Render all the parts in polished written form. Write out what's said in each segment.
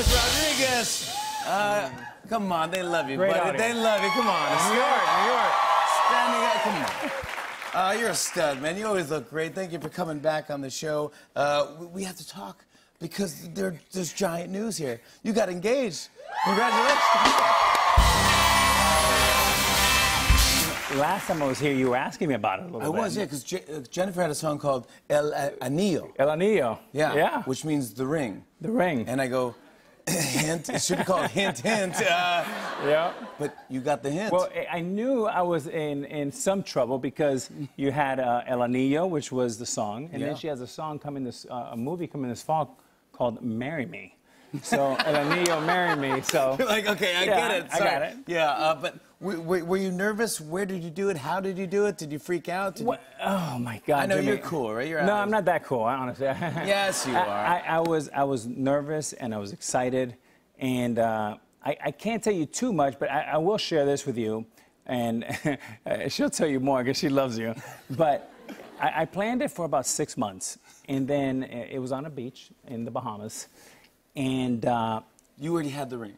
Alex Rodriguez. Come on, they love you, buddy. They love you. Come on, it's New York, New York. Standing up, come on. You're a stud, man. You always look great. Thank you for coming back on the show. We have to talk because there's giant news here. You got engaged. Congratulations. Last time I was here, you were asking me about it a little bit. I was, yeah, because Jennifer had a song called El Anillo. El Anillo. Yeah. Yeah. Which means the ring. The ring. And I go, hint. It should be called hint, hint. Yeah. But you got the hint. Well, I knew I was in some trouble because you had El Anillo, which was the song, and then she has a song coming this a movie coming this fall called Marry Me. So El Anillo, Marry Me. So you're like, okay, I get it. Sorry. I got it. Yeah, but were you nervous? Where did you do it? How did you do it? Did you freak out? Oh my God! I know you're cool, right? You're I'm not that cool, honestly. Yes, you are. I was nervous and I was excited, and I can't tell you too much, but I will share this with you, and she'll tell you more because she loves you, but. I planned it for about 6 months, and then it was on a beach in the Bahamas, and... you already had the ring.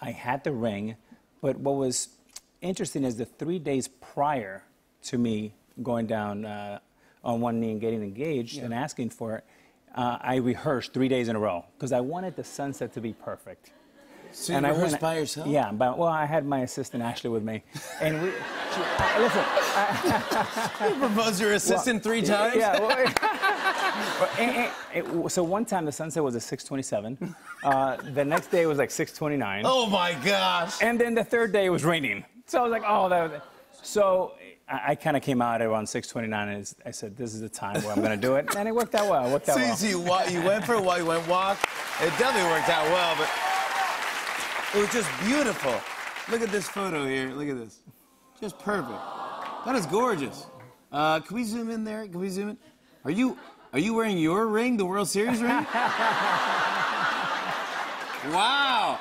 I had the ring, but what was interesting is the 3 days prior to me going down on one knee and getting engaged and asking for it, I rehearsed 3 days in a row, because I wanted the sunset to be perfect. So you rehearsed by yourself? Yeah, well, I had my assistant, Ashley, with me. And we... listen... you proposed your assistant 3 times? Yeah, well, so one time the sunset was at 6:27. The next day was like 6:29. Oh, my gosh! And then the third day it was raining. So I was like, oh, that was... So I kind of came out around 6:29, and I said, this is the time where I'm going to do it. And it worked out well. It worked out well. So you went for a while, you went walk. It definitely worked out well, but... It was just beautiful. Look at this photo here. Look at this. Just perfect. That is gorgeous. Can we zoom in there? Can we zoom in? Are you wearing your ring, the World Series ring? Wow.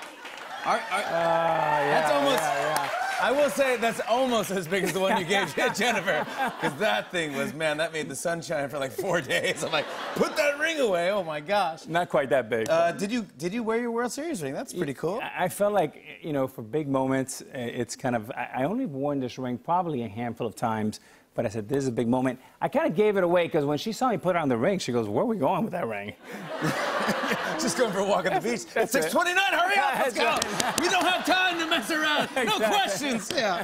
That's almost. Yeah. I will say that's almost as big as the one you gave Jennifer, because that thing was, man, that made the sun shine for like 4 days. I'm like, put that ring away. Oh my gosh. Not quite that big. Did you wear your World Series ring? That's pretty cool. I felt like, you know, for big moments, it's kind of. I only worn this ring probably a handful of times, but I said this is a big moment. I kind of gave it away because when she saw me put on the ring, she goes, "Where are we going with that ring?" Just going for a walk on the beach. It's 6:29. Hurry up! Let's go. Right. We don't have time to mess around. No questions. Yeah.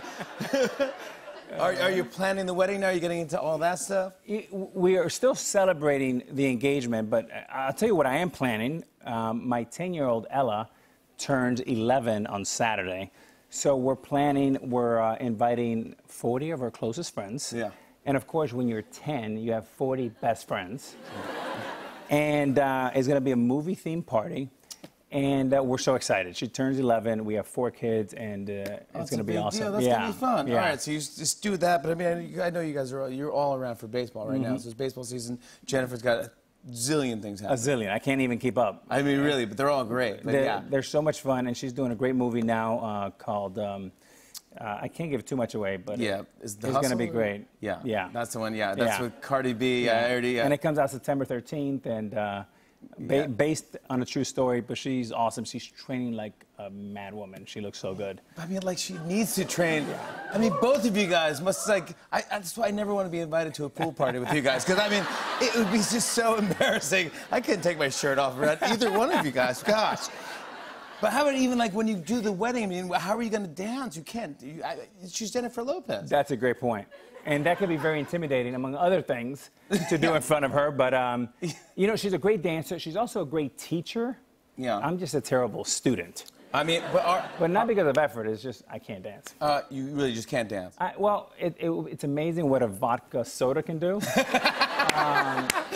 Are you planning the wedding now? Are you getting into all that stuff? We are still celebrating the engagement, but I'll tell you what I am planning. My 10-year-old Ella turns 11 on Saturday, so we're planning. We're inviting 40 of our closest friends. Yeah. And of course, when you're 10, you have 40 best friends. And it's going to be a movie-themed party, and we're so excited. She turns 11. We have 4 kids, and it's going to be awesome. Deal. That's going to be fun. Yeah. All right, so you just do that. But I mean, I know you guys are you're all around for baseball right now. So it's baseball season. Jennifer's got a zillion things happening. A zillion. I can't even keep up. I mean, really, but they're all great. Like, they're so much fun, and she's doing a great movie now called. I can't give too much away, but it's going to be great. Yeah, yeah, that's the one. Yeah, that's with Cardi B. Yeah. And it comes out September 13th, and based on a true story. But she's awesome. She's training like a mad woman. She looks so good. I mean, like she needs to train. Yeah. I mean, both of you guys must like. That's why I never want to be invited to a pool party with you guys, because I mean, it would be just so embarrassing. I couldn't take my shirt off around either one of you guys. Gosh. But how about even like when you do the wedding? I mean, how are you going to dance? You can't. She's Jennifer Lopez. That's a great point, and that can be very intimidating, among other things, to do in front of her. But you know, she's a great dancer. She's also a great teacher. Yeah. I'm just a terrible student. I mean, but not because of effort. It's just I can't dance. You really just can't dance. Well, it's amazing what a vodka soda can do.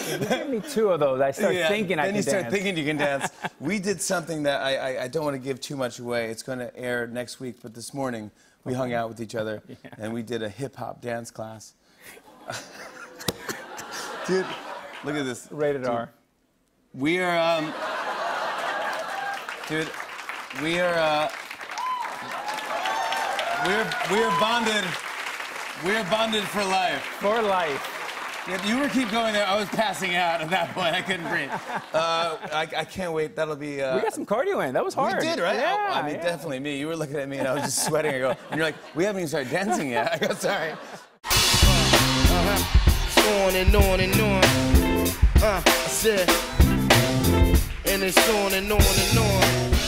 If you give me 2 of those, I start thinking I can dance. Then you start thinking you can dance. We did something that I don't want to give too much away. It's going to air next week, but this morning we hung out with each other and we did a hip-hop dance class. Dude, look at this. Rated R. We are, dude, we are bonded for life. For life. If you were to keep going there, I was passing out at that point. I couldn't breathe. I can't wait. That'll be... we got some cardio in. That was hard. We did, right? Yeah, I mean, definitely me. You were looking at me, and I was just sweating. I go, and you're like, we haven't even started dancing yet. I go, sorry. On and on and on. I said, and it's on and on and on.